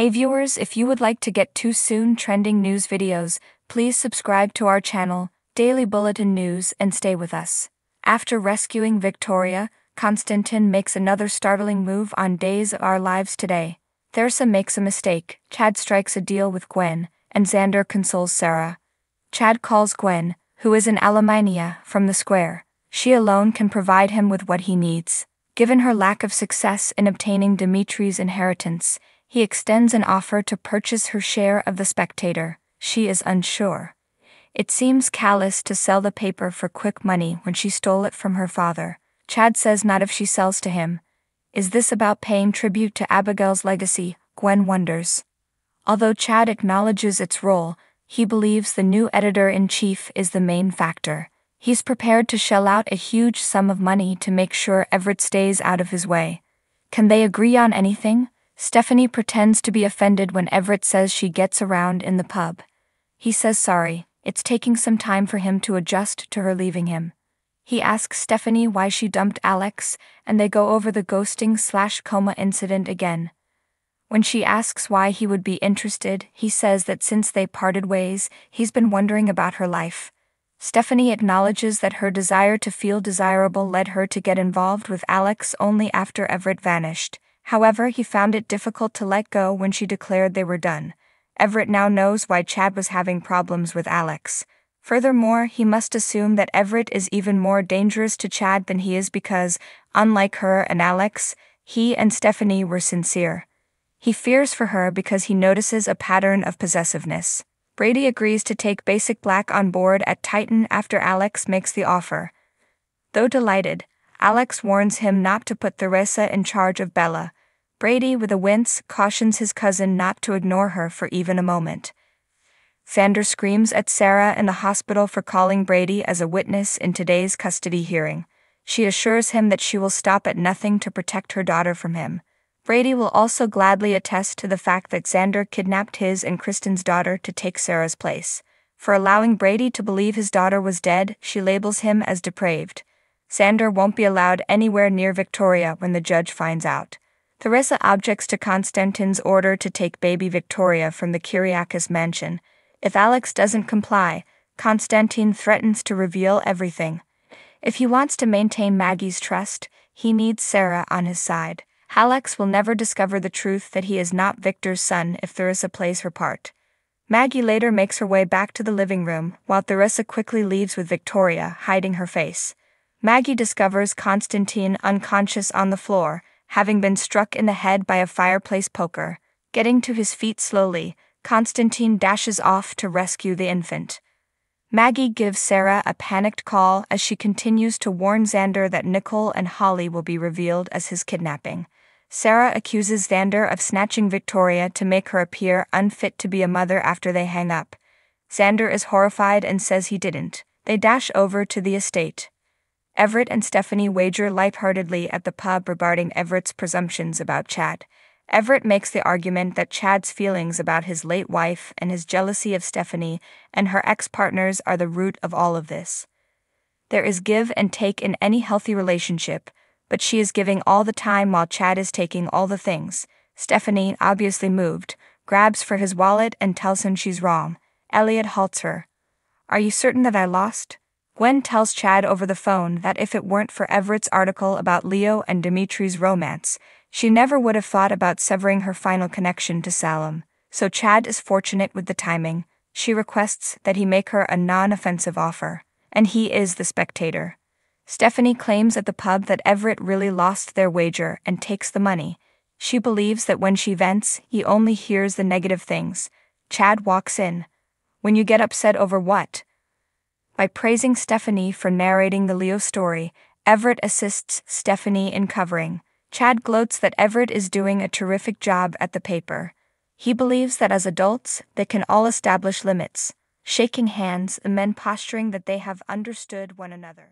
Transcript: Hey viewers, if you would like to get too soon trending news videos, please subscribe to our channel, Daily Bulletin News, and stay with us. After rescuing Victoria, Constantin makes another startling move on Days of Our Lives today. Theresa makes a mistake, Chad strikes a deal with Gwen, and Xander consoles Sarah. Chad calls Gwen, who is in Alamania, from the square. She alone can provide him with what he needs. Given her lack of success in obtaining Dimitri's inheritance, he extends an offer to purchase her share of The Spectator. She is unsure. It seems callous to sell the paper for quick money when she stole it from her father. Chad says not if she sells to him. Is this about paying tribute to Abigail's legacy? Gwen wonders. Although Chad acknowledges its role, he believes the new editor-in-chief is the main factor. He's prepared to shell out a huge sum of money to make sure Everett stays out of his way. Can they agree on anything? Stephanie pretends to be offended when Everett says she gets around in the pub. He says sorry, it's taking some time for him to adjust to her leaving him. He asks Stephanie why she dumped Alex, and they go over the ghosting/coma incident again. When she asks why he would be interested, he says that since they parted ways, he's been wondering about her life. Stephanie acknowledges that her desire to feel desirable led her to get involved with Alex only after Everett vanished. However, he found it difficult to let go when she declared they were done. Everett now knows why Chad was having problems with Alex. Furthermore, he must assume that Everett is even more dangerous to Chad than he is because, unlike her and Alex, he and Stephanie were sincere. He fears for her because he notices a pattern of possessiveness. Brady agrees to take Basic Black on board at Titan after Alex makes the offer. Though delighted, Alex warns him not to put Theresa in charge of Bella. Brady, with a wince, cautions his cousin not to ignore her for even a moment. Xander screams at Sarah in the hospital for calling Brady as a witness in today's custody hearing. She assures him that she will stop at nothing to protect her daughter from him. Brady will also gladly attest to the fact that Xander kidnapped his and Kristen's daughter to take Sarah's place. For allowing Brady to believe his daughter was dead, she labels him as depraved. Xander won't be allowed anywhere near Victoria when the judge finds out. Theresa objects to Constantin's order to take baby Victoria from the Kiriakis mansion. If Alex doesn't comply, Constantin threatens to reveal everything. If he wants to maintain Maggie's trust, he needs Sarah on his side. Alex will never discover the truth that he is not Victor's son if Theresa plays her part. Maggie later makes her way back to the living room, while Theresa quickly leaves with Victoria, hiding her face. Maggie discovers Constantin unconscious on the floor, having been struck in the head by a fireplace poker. Getting to his feet slowly, Constantin dashes off to rescue the infant. Maggie gives Sarah a panicked call as she continues to warn Xander that Nicole and Holly will be revealed as his kidnapping. Sarah accuses Xander of snatching Victoria to make her appear unfit to be a mother after they hang up. Xander is horrified and says he didn't. They dash over to the estate. Everett and Stephanie wager lightheartedly at the pub regarding Everett's presumptions about Chad. Everett makes the argument that Chad's feelings about his late wife and his jealousy of Stephanie and her ex-partners are the root of all of this. There is give and take in any healthy relationship, but she is giving all the time while Chad is taking all the things. Stephanie, obviously moved, grabs for his wallet and tells him she's wrong. Elliot halts her. "Are you certain that I lost?" Gwen tells Chad over the phone that if it weren't for Everett's article about Leo and Dimitri's romance, she never would have thought about severing her final connection to Salem. So Chad is fortunate with the timing. She requests that he make her a non-offensive offer. And he is the spectator. Stephanie claims at the pub that Everett really lost their wager and takes the money. She believes that when she vents, he only hears the negative things. Chad walks in. "When you get upset over what?" By praising Stephanie for narrating the Leo story, Everett assists Stephanie in covering. Chad gloats that Everett is doing a terrific job at the paper. He believes that as adults, they can all establish limits. Shaking hands, the men posturing that they have understood one another.